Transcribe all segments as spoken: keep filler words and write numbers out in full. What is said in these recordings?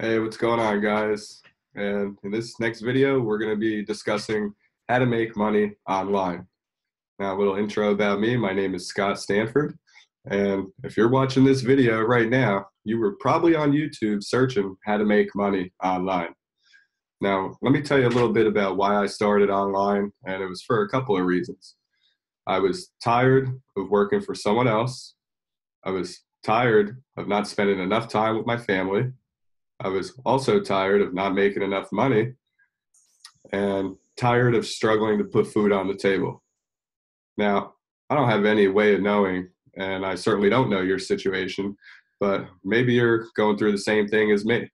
Hey, what's going on, guys? And in this next video, we're going to be discussing how to make money online. Now, a little intro about me. My name is Scott Stanford. And if you're watching this video right now, you were probably on YouTube searching how to make money online. Now, let me tell you a little bit about why I started online, and it was for a couple of reasons. I was tired of working for someone else. I was tired of not spending enough time with my family. I was also tired of not making enough money and tired of struggling to put food on the table. Now, I don't have any way of knowing, and I certainly don't know your situation, but maybe you're going through the same thing as me,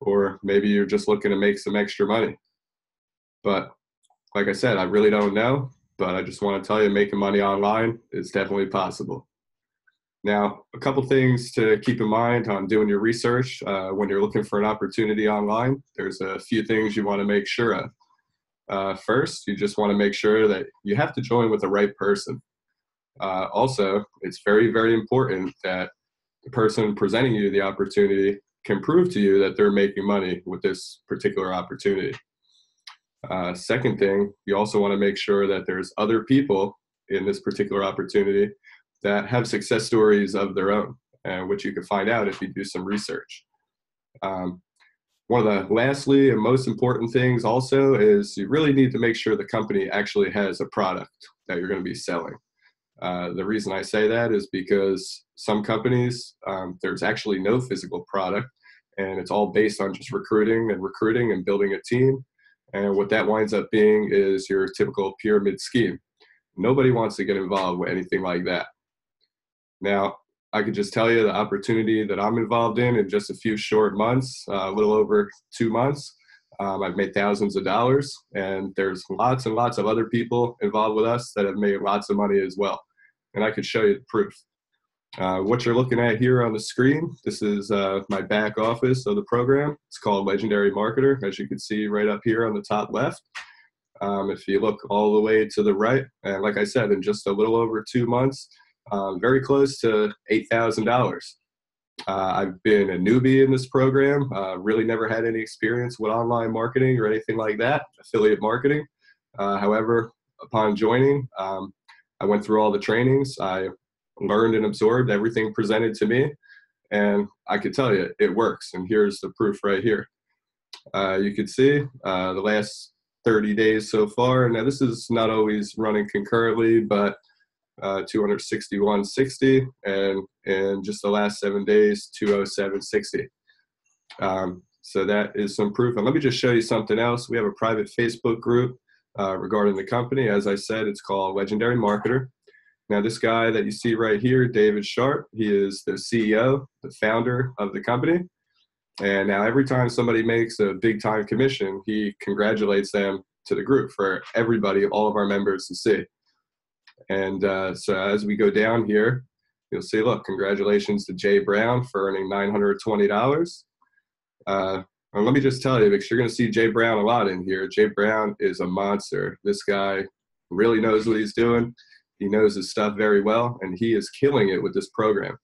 or maybe you're just looking to make some extra money. But like I said, I really don't know, but I just want to tell you making money online is definitely possible. Now, a couple things to keep in mind on doing your research uh, when you're looking for an opportunity online. There's a few things you want to make sure of. Uh, first, you just want to make sure that you have to join with the right person. Uh, also, it's very, very important that the person presenting you the opportunity can prove to you that they're making money with this particular opportunity. Uh, second thing, you also want to make sure that there's other people in this particular opportunity that have success stories of their own, uh, which you can find out if you do some research. Um, one of the lastly and most important things also is you really need to make sure the company actually has a product that you're going to be selling. Uh, the reason I say that is because some companies, um, there's actually no physical product, and it's all based on just recruiting and recruiting and building a team. And what that winds up being is your typical pyramid scheme. Nobody wants to get involved with anything like that. Now, I could just tell you the opportunity that I'm involved in in just a few short months, uh, a little over two months. Um, I've made thousands of dollars, and there's lots and lots of other people involved with us that have made lots of money as well. And I could show you the proof. Uh, what you're looking at here on the screen, this is uh, my back office of the program. It's called Legendary Marketer, as you can see right up here on the top left. Um, if you look all the way to the right, and like I said, in just a little over two months, Uh, very close to eight thousand dollars. Uh, I've been a newbie in this program, uh, really never had any experience with online marketing or anything like that, affiliate marketing. Uh, however, upon joining, um, I went through all the trainings. I learned and absorbed everything presented to me, and I could tell you it works, and here's the proof right here. Uh, you can see uh, the last thirty days so far. Now, this is not always running concurrently, but Uh, two hundred sixty-one sixty, and in just the last seven days, two oh seven sixty. Um, so that is some proof. And let me just show you something else. We have a private Facebook group uh, regarding the company. As I said, it's called Legendary Marketer. Now, this guy that you see right here, David Sharp, he is the C E O, the founder of the company. And now every time somebody makes a big time commission, he congratulates them to the group for everybody, all of our members to see. And uh, so as we go down here, you'll see, look, congratulations to Jay Brown for earning nine hundred twenty dollars. Uh, and let me just tell you, because you're going to see Jay Brown a lot in here. Jay Brown is a monster. This guy really knows what he's doing. He knows his stuff very well, and he is killing it with this program.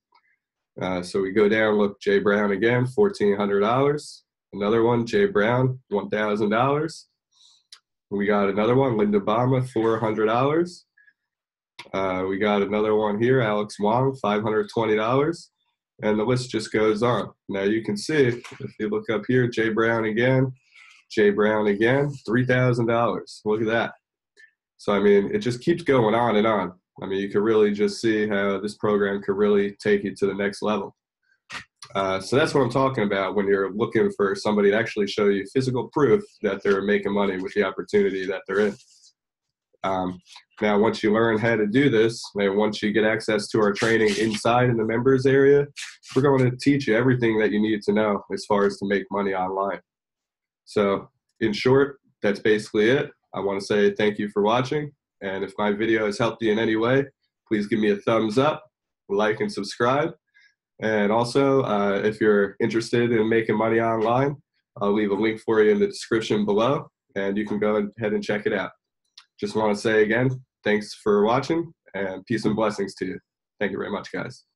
Uh, so we go down, look, Jay Brown again, fourteen hundred dollars. Another one, Jay Brown, one thousand dollars. We got another one, Linda Bama, four hundred dollars. Uh, we got another one here, Alex Wong, five hundred twenty dollars, and the list just goes on. Now you can see, if you look up here, Jay Brown again, Jay Brown again, three thousand dollars. Look at that. So, I mean, it just keeps going on and on. I mean, you can really just see how this program could really take you to the next level. Uh, so that's what I'm talking about when you're looking for somebody to actually show you physical proof that they're making money with the opportunity that they're in. Um, now, once you learn how to do this, and once you get access to our training inside in the members area, we're going to teach you everything that you need to know as far as to make money online. So, in short, that's basically it. I want to say thank you for watching, and if my video has helped you in any way, please give me a thumbs up, like and subscribe, and also, uh, if you're interested in making money online, I'll leave a link for you in the description below, and you can go ahead and check it out. Just want to say again, thanks for watching, and peace and blessings to you. Thank you very much, guys.